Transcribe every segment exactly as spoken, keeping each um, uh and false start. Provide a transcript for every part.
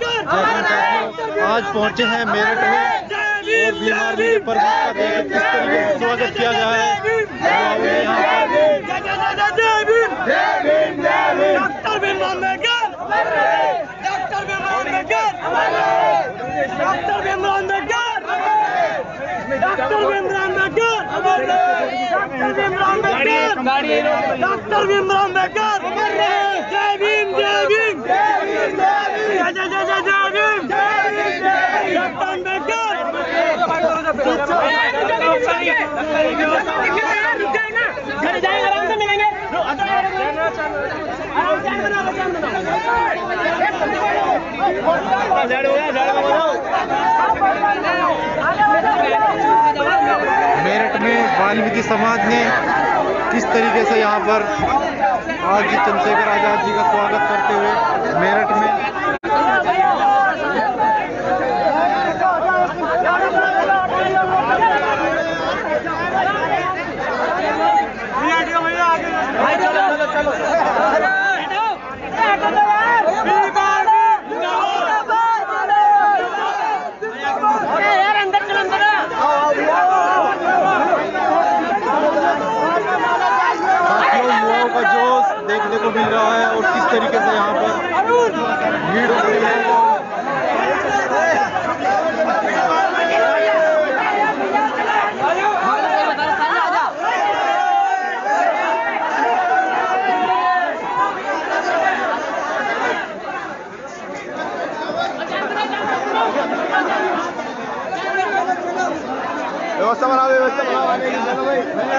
आज पहुंचे हैं मेरठ में और बीमार मुझे पर किस तरीके से स्वागत किया गया मेरठ में वाल्मीकि समाज ने किस तरीके से यहाँ पर आज चंद्रशेखर आज़ाद जी का स्वागत करते हुए मेरठ में देखने को मिल रहा है और किस तरीके से यहाँ पर भीड़ हो रही है। व्यवस्था बनाओ, व्यवस्था बनाओ भाई। भैया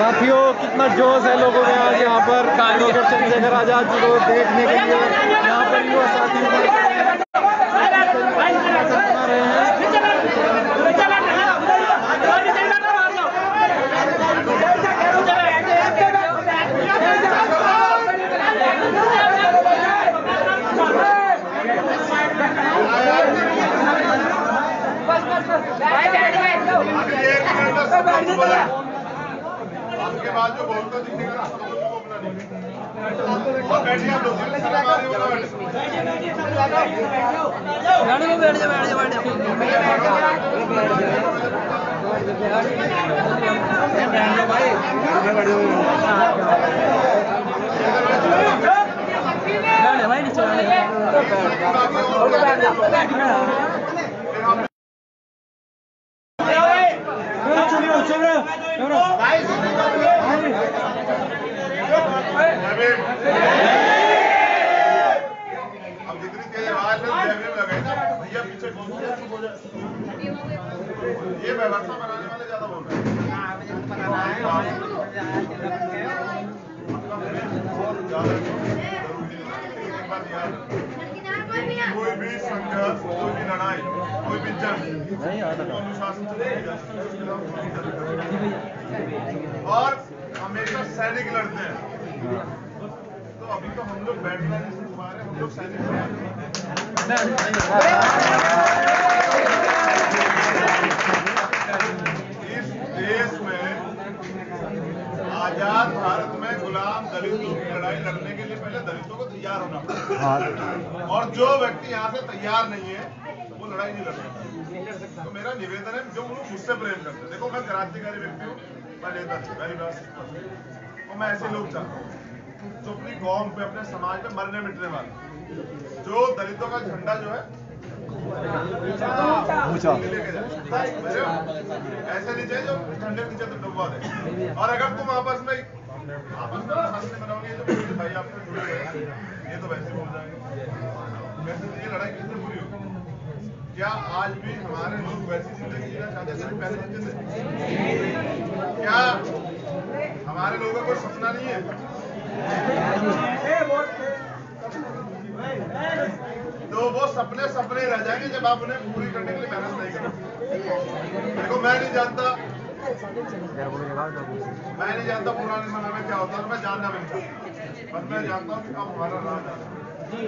साथियों, कितना जोश है लोगों में आज यहाँ पर चंद्रशेखर आज़ाद जी को देखने के लिए। यहाँ पर युवा साथी बना रहे हैं। उसके बाद जो बहुत तो दिखेगा ना, तो उसको अपना नहीं बैठिए। आप दूसरे से बात करेंगे, बैठ जाओ बैठ जाओ बैठ जाओ भाई बैठ जाओ। ये व्यवस्था बनाने वाले ज्यादा बोल रहे हैं। कोई भी संघर्ष, कोई भी लड़ाई, कोई भी जंग अनुशासन और हमेशा सैनिक लड़ते हैं। तो अभी तो हम लोग बैठना नहीं, हम लोग सैनिक। आजाद भारत में गुलाम दलितों की लड़ाई लड़ने के लिए पहले दलितों को तैयार होना पड़ेगा, और जो व्यक्ति यहाँ से तैयार नहीं है वो लड़ाई नहीं लड़ सकता। तो मेरा निवेदन है, जो लोग मुझसे प्रेम करते हैं, देखो मैं क्रांतिकारी व्यक्ति हूँ, मैं लेता हूँ और मैं ऐसे लोग चाहता हूँ जो अपनी कौम पे, अपने समाज में मरने मिटने वाले, जो दलितों का झंडा जो है ऐसे नहीं चाहिए जो ठंडे नीचे तो डुबवा दे। और अगर तुम आपस में आपस में हंसने बनाओगे तो भाई आपसे जुड़े गए, ये तो वैसे हो जाएंगे। वैसे ये लड़ाई किससे पूरी होगी? क्या आज भी हमारे लोग वैसी जिंदगी जीना चाहते हैं पहले जिंदगी? क्या हमारे लोगों को सपना नहीं है? तो वो सपने सपने रह जाएंगे जब आप उन्हें पूरी करने के लिए मेहनत नहीं करेंगे। देखो मैं नहीं जानता मैं नहीं जानता पुराने समय में क्या होता है, मैं जानना भी नहीं, बस मैं जानता हूँ कि अब हमारा राज है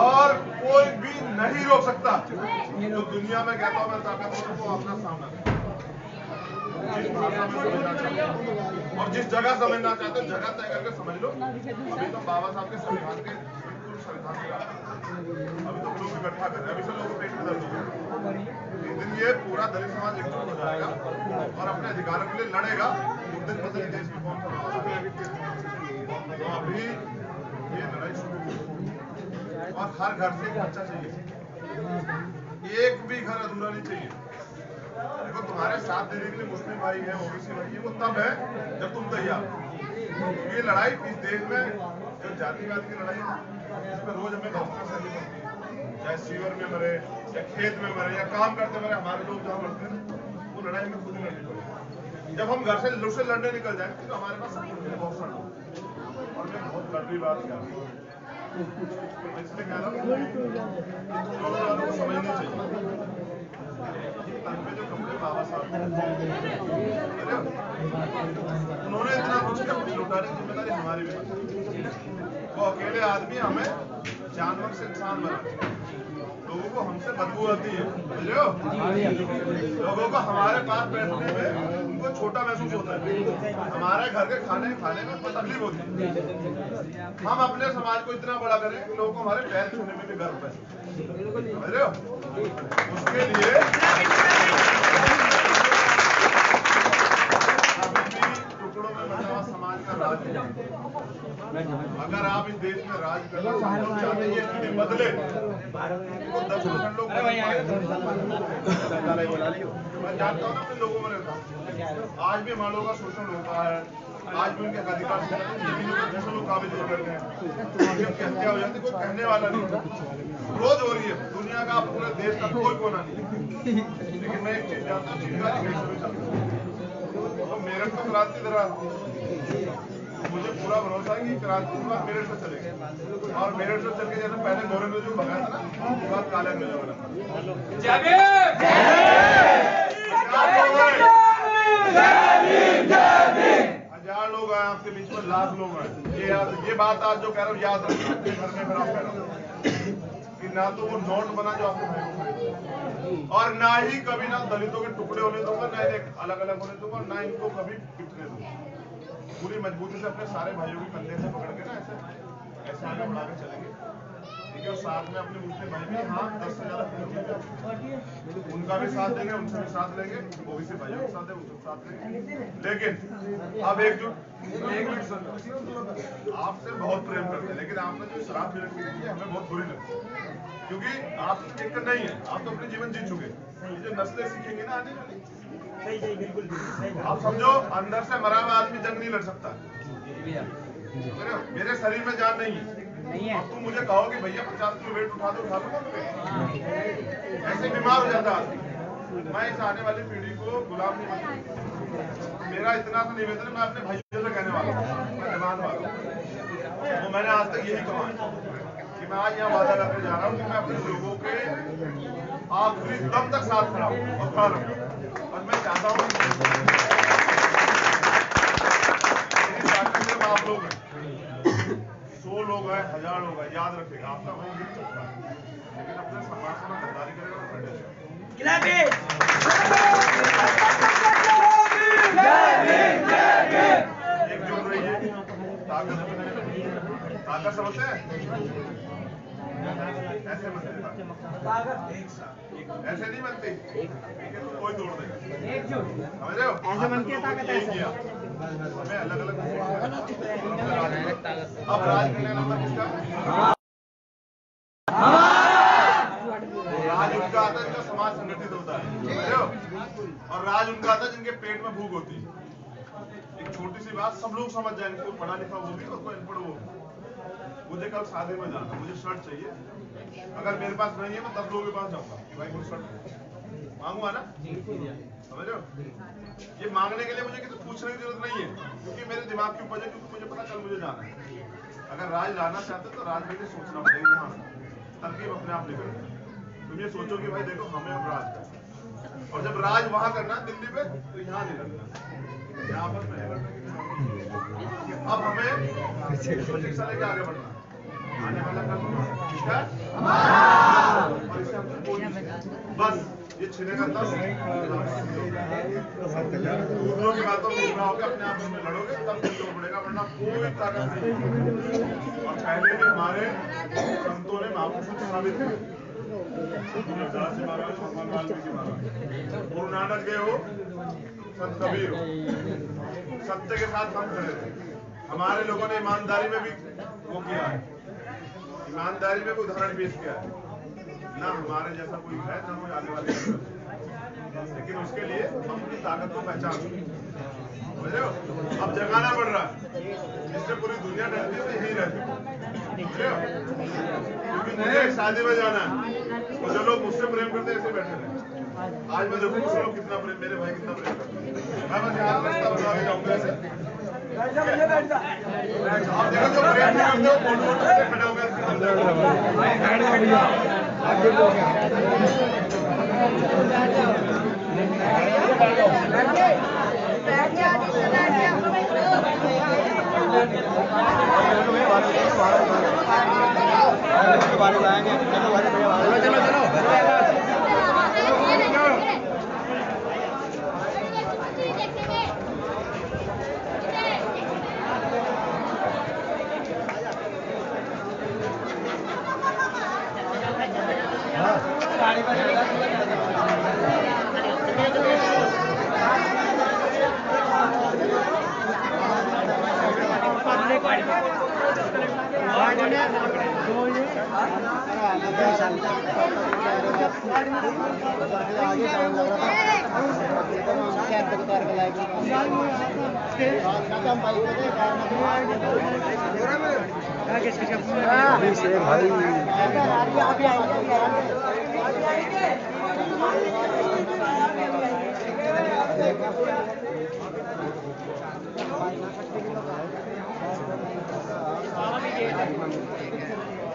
और कोई भी नहीं रोक सकता। तो दुनिया में कहता हूँ मैं ताकतवर को अपना सामना जिस भाषा में समझना चाहते और जिस जगह समझना चाहते हो जगह तय करके समझ लो। अभी तो बाबा साहब के संविधान के अभी तो लोग इकट्ठा कर रहे हैं, अभी सब लोगों को पेट में दर्द होगा। एक दिन ये पूरा दलित समाज एकजुट हो जाएगा और अपने अधिकारों के लिए लड़ेगा। उस दिन पता नहीं देश में कौन सा। तो अभी ये लड़ाई शुरू होगी और हर घर से एक बच्चा चाहिए, एक भी घर अधूरा नहीं चाहिए। देखो तुम्हारे साथ देने के लिए मुस्लिम भाई है, ओबीसी भाई है, वो तब है जब तुम तैयार। ये लड़ाई इस देश में जो जातिवाद की लड़ाई है, इसमें रोज हमें डॉक्टर से नहीं पड़ती, चाहे सीवर में मरे या खेत में मरे या काम करते मरे, हमारे लोग जहाँ मरते हैं वो लड़ाई में खुद ही लड़नी पड़ेगी। जब हम घर से लोग से लड़ने निकल जाएंगे तो हमारे पास बहुत सारा और मैं बहुत लड़ रही बात क्या इसलिए कह रहा हूँ समझना चाहिए। तन में जो कमरे बाबा साहब उन्होंने इतना कुछ अपनी लुटाने जिम्मेदारी हमारी भी। वो अकेले आदमी हमें जानवर से इंसान बनाते, लोगों को हमसे बदबू आती है, लोगों को हमारे पास बैठने में उनको छोटा महसूस होता है, हमारे घर के खाने खाने में तकलीफ होती है। हम अपने समाज को इतना बड़ा करें कि लोगों को हमारे पैर छूने में भी गर्व है। उसके लिए टुकड़ों में बना हुआ समाज का राज, अगर आप इस देश में राज करना चाहते हैं बदले तो दस परसेंट लोग मैं जानता हूँ ना, अपने लोगों में रहता हूँ। आज भी हमारे लोगों का शोषण होता है, आज भी उनके अधिकार जैसे लोग काबिज हो करते हैं, हत्या हो जाती है, कोई कहने वाला नहीं, रोज हो रही है। दुनिया का पूरे देश का कोई कोना नहीं है। लेकिन मैं एक चीज जानता हूँ, तो मेरठ को क्रांति दे रहा मुझे पूरा भरोसा है कि क्रांति के बाद मेरठ से चलेगा और मेरठ से चल के जैसे पहले गोरे में जो भगा था ना उसके बाद काले में जो बना हजार लोग आए आपके बीच में लाख लोग आए। ये ये बात आज जो कह रहा हूँ याद रखना अपने घर में खराब कह रहा हूँ कि ना तो वो नोट बना जो आपको भाई और ना ही कभी ना दलितों के टुकड़े होने दूंगा ना अलग अलग होने दूंगा ना इनको कभी पिटने दूंगा। पूरी मजबूती से अपने सारे भाइयों के कंधे से पकड़ के ना ऐसे ऐसे आगे बढ़ा के चलेंगे ठीक है। और साथ में अपने मुस्लिम भाई भी हाँ दस से ज्यादा उनका भी साथ देंगे उनसे भी साथ लेंगे ओबीसी भाइयों के साथ है उनसे साथ लेंगे। लेकिन अब एक जो एक मिनट सुन आपसे बहुत प्रेम करते हैं लेकिन आपने जो शराब पी रखी है हमें बहुत बुरी लगती है क्योंकि आप दिक्कत नहीं है आप तो अपने जीवन जी चुके ये जो नस्लें सीखेंगे ना आने वाली सही सही बिल्कुल बिल्कुल आप समझो अंदर से मरा हुआ आदमी जंग नहीं लड़ सकता। मेरे शरीर में जान नहीं है अब तुम मुझे कहो कि भैया पचास किलो वेट उठा दो उठा दो ऐसे बीमार हो जाता आदमी। मैं इस आने वाली पीढ़ी को गुलाम नहीं बनूंगा। मेरा इतना तो निवेदन है मैं अपने भाइयों से कहने वाला हूँ मैं जवान वाला हूँ वो मैंने आज तक यही कहा मैं आज यहाँ वादा करके जा रहा हूँ कि मैं अपने लोगों के आखिरी दम तक साथ खड़ा हूँ और खड़ा रहूंगा। और मैं चाहता हूँ आप लोग हैं सौ लोग हैं हजार लोग हैं याद रखेगा आपका वही दिल चलता है लेकिन अपने समाज से गद्दारी करेगा एक जुड़ रही है ताकत ताकत समझते हैं ऐसे ऐसे नहीं बनती कोई तोड़ देगा समझ रहे हो। हमें अलग अलग अब राज किसका राज उनका आता है जिनका समाज संगठित होता है और राज उनका आता है जिनके पेट में भूख होती है। एक छोटी सी बात सब लोग समझ जाएंगे कोई पढ़ा लिखा होगी और कोई अनपढ़ होगी। मुझे कल शादी में जाना मुझे शर्ट चाहिए अगर मेरे पास नहीं है मैं तब लोगों के पास जाऊंगा कि भाई मुझे शर्ट मांगूंगा ना समझ रहे हो। ये मांगने के लिए मुझे किसी पूछने की जरूरत नहीं है क्योंकि मेरे दिमाग के ऊपर है क्योंकि मुझे पता कल मुझे जाना है। अगर राज लाना चाहते तो राज में सोचना पड़ेगा हाँ तरकीब अपने आप निकलना तुम ये सोचो कि भाई देखो हमें अब राज करना और जब राज वहां करना दिल्ली पे तो यहाँ नहीं करना यहाँ पर अब हमें शिक्षा लेके आगे बढ़ना आने वाला कल बस ये छिलेगा तब दूसरों की बातों में होकर अपने आप में लड़ोगे तब तो बढ़ेगा वरना कोई ताकत नहीं। और पहले भी हमारे संतों ने महापुरुषों साबित किया गुरु नानक गए हो संत कबीर हो सत्य के साथ हम खड़े थे। हमारे लोगों ने ईमानदारी में भी वो किया है ईमानदारी में भी उदाहरण पेश किया है ना हमारे जैसा कोई है ना कोई आने वाले लेकिन उसके लिए अपनी ताकत को पहचान समझ रहे हो। अब जगाना पड़ रहा है जिससे पूरी दुनिया डरती है यही रहती क्योंकि मुझे शादी में जाना है और जो लोग मुझसे प्रेम करते हैं ऐसे बैठे रहे। आज मैं देखो कुछ लोग कितना प्रेम मेरे भाई कितना प्रेम करते हैं मैं देखो जो प्रेम करते हो भाई